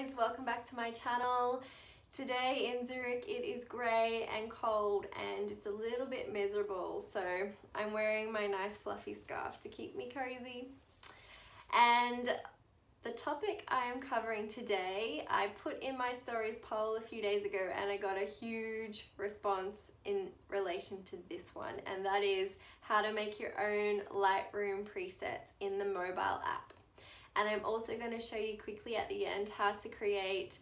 guys, welcome back to my channel. Today in Zurich it is grey and cold and just a little bit miserable, so I'm wearing my nice fluffy scarf to keep me cozy. And the topic I am covering today, I put in my stories poll a few days ago and I got a huge response in relation to this one, and that is how to make your own Lightroom presets in the mobile app. And I'm also going to show you quickly at the end how to create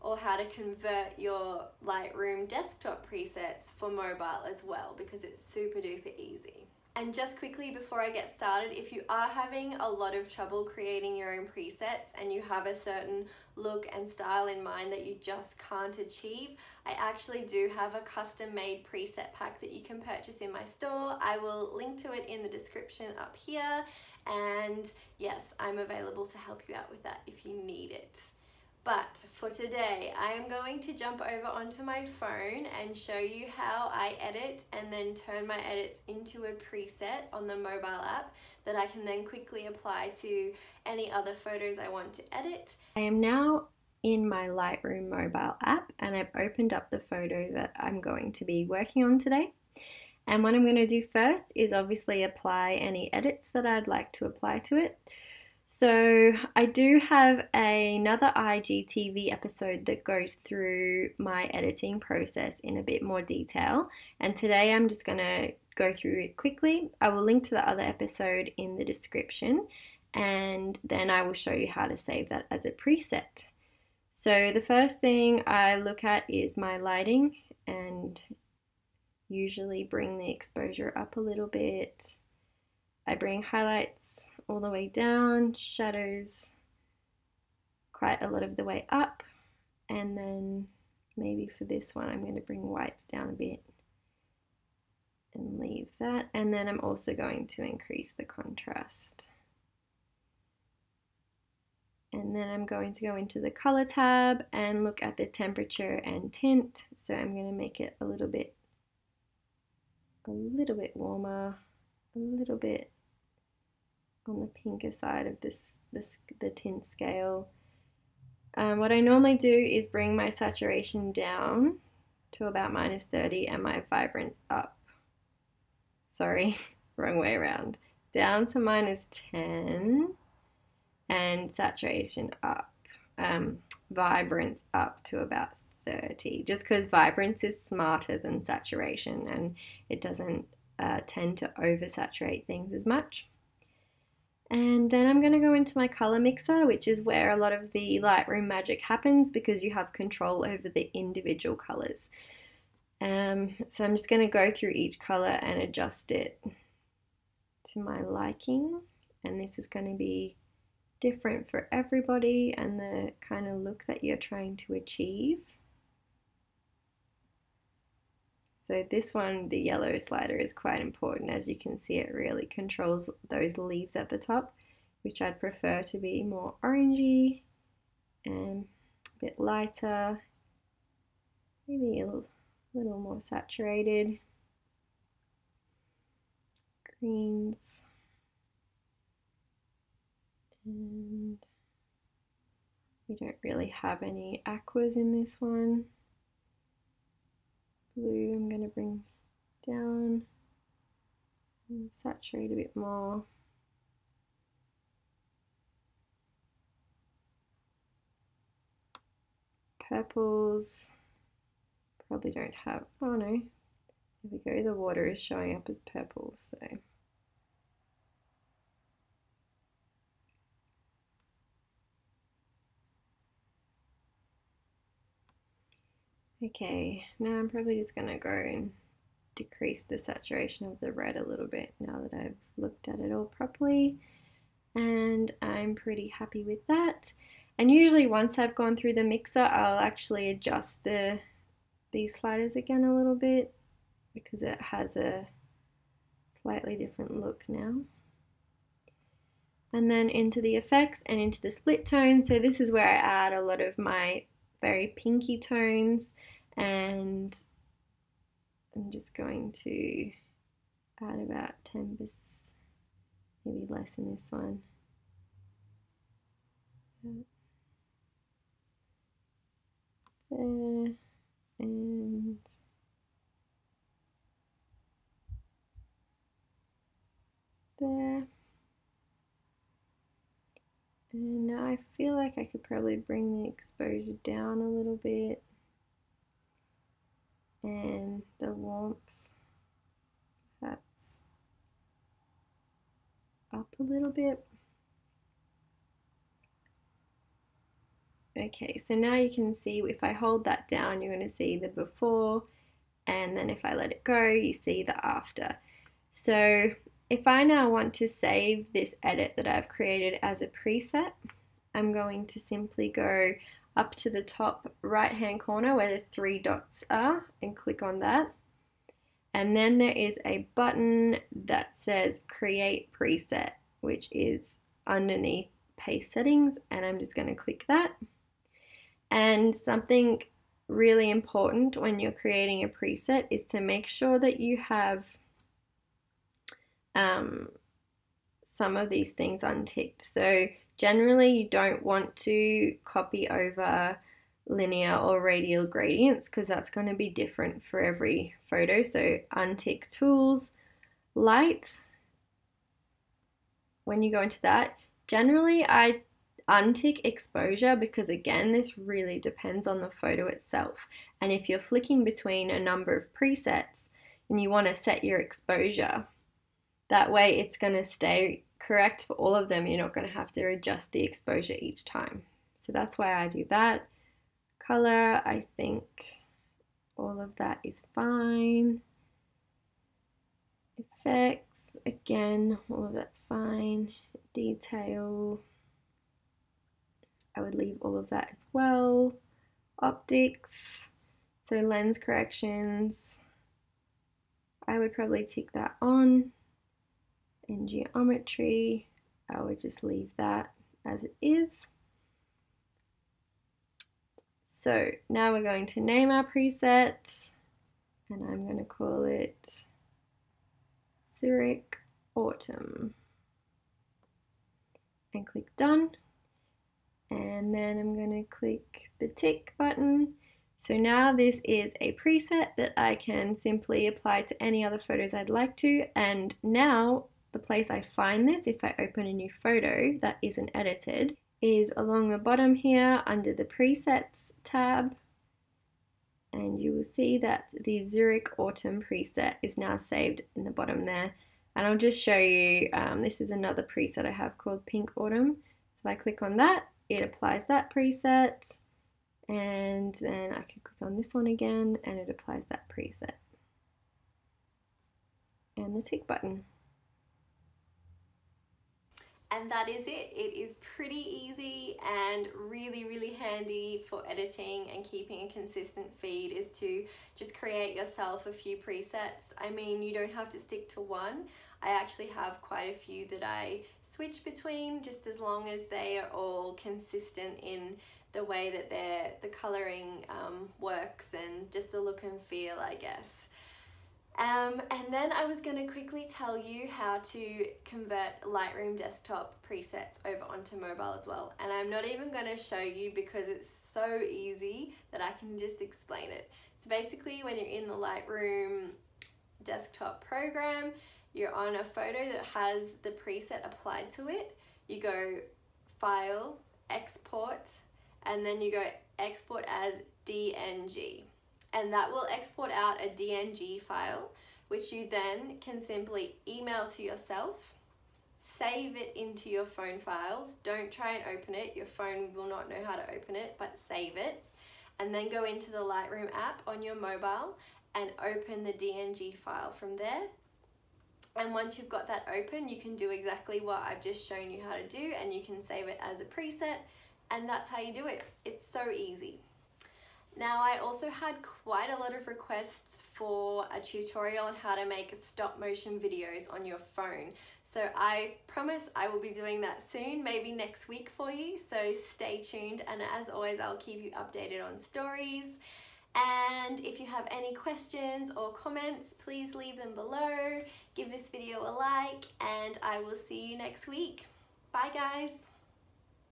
or how to convert your Lightroom desktop presets for mobile as well, because it's super duper easy. And just quickly before I get started, if you are having a lot of trouble creating your own presets and you have a certain look and style in mind that you just can't achieve, I actually do have a custom-made preset pack that you can purchase in my store. I will link to it in the description up here, and yes, I'm available to help you out with that if you need it. But for today, I am going to jump over onto my phone and show you how I edit and then turn my edits into a preset on the mobile app that I can then quickly apply to any other photos I want to edit. I am now in my Lightroom mobile app and I've opened up the photo that I'm going to be working on today. And what I'm going to do first is obviously apply any edits that I'd like to apply to it. So I do have another IGTV episode that goes through my editing process in a bit more detail, and today I'm just going to go through it quickly. I will link to the other episode in the description, and then I will show you how to save that as a preset. So the first thing I look at is my lighting, and usually bring the exposure up a little bit. I bring highlights all the way down, shadows quite a lot of the way up, and then maybe for this one I'm going to bring whites down a bit and leave that, and then I'm also going to increase the contrast. And then I'm going to go into the color tab and look at the temperature and tint, so I'm going to make it a little bit warmer, a little bit on the pinker side of the tint scale. What I normally do is bring my saturation down to about -30 and my vibrance up. Sorry, wrong way around. Down to -10 and saturation up, vibrance up to about 30, just because vibrance is smarter than saturation and it doesn't tend to oversaturate things as much. And then I'm going to go into my color mixer, which is where a lot of the Lightroom magic happens because you have control over the individual colors. So I'm just going to go through each color and adjust it to my liking. And this is going to be different for everybody and the kind of look that you're trying to achieve. So this one, the yellow slider, is quite important. As you can see, it really controls those leaves at the top, which I'd prefer to be more orangey and a bit lighter, maybe a little more saturated. Greens. And we don't really have any aquas in this one. Blue I'm going to bring down and saturate a bit more. Purples, probably don't have, oh no, there we go, the water is showing up as purple, so. Okay, now I'm probably just going to go and decrease the saturation of the red a little bit now that I've looked at it all properly, and I'm pretty happy with that. And usually once I've gone through the mixer, I'll actually adjust these sliders again a little bit because it has a slightly different look now. And then into the effects and into the split tone, so this is where I add a lot of my very pinky tones, and I'm just going to add about 10%, maybe less in this one. and there. And now I feel like I could probably bring the exposure down a little bit and the warmth perhaps up a little bit. Okay, so now you can see if I hold that down, you're going to see the before, and then if I let it go, you see the after. So if I now want to save this edit that I've created as a preset, I'm going to simply go up to the top right-hand corner where the three dots are and click on that. And then there is a button that says Create Preset, which is underneath Paste Settings, and I'm just going to click that. And something really important when you're creating a preset is to make sure that you have some of these things unticked. So generally you don't want to copy over linear or radial gradients because that's going to be different for every photo. So untick tools, light. When you go into that, generally I untick exposure because again this really depends on the photo itself. And if you're flicking between a number of presets and you want to set your exposure, that way it's going to stay correct for all of them. You're not going to have to adjust the exposure each time. So that's why I do that. Color, I think all of that is fine. Effects, again, all of that's fine. Detail, I would leave all of that as well. Optics, so lens corrections, I would probably tick that on. In geometry, I would just leave that as it is. So now we're going to name our preset, and I'm going to call it Zurich Autumn and click done. And then I'm going to click the tick button. So now this is a preset that I can simply apply to any other photos I'd like to, and now the place I find this, if I open a new photo that isn't edited, is along the bottom here under the presets tab, and you will see that the Zurich Autumn preset is now saved in the bottom there. And I'll just show you, this is another preset I have called Pink Autumn. So if I click on that, it applies that preset, and then I can click on this one again and it applies that preset and the tick button. And that is it. It is pretty easy and really, really handy for editing and keeping a consistent feed is to just create yourself a few presets. I mean, you don't have to stick to one. I actually have quite a few that I switch between just as long as they are all consistent in the way that the coloring works and just the look and feel, I guess. And then I was going to quickly tell you how to convert Lightroom desktop presets over onto mobile as well. And I'm not even going to show you because it's so easy that I can just explain it. So basically when you're in the Lightroom desktop program, you're on a photo that has the preset applied to it. You go File, Export, and then you go Export as DNG. And that will export out a DNG file, which you then can simply email to yourself, save it into your phone files. Don't try and open it, your phone will not know how to open it, but save it. And then go into the Lightroom app on your mobile and open the DNG file from there. And once you've got that open, you can do exactly what I've just shown you how to do, and you can save it as a preset, and that's how you do it. It's so easy. Now, I also had quite a lot of requests for a tutorial on how to make stop motion videos on your phone. So I promise I will be doing that soon, maybe next week for you. So stay tuned, and as always, I'll keep you updated on stories. And if you have any questions or comments, please leave them below. Give this video a like, and I will see you next week. Bye guys.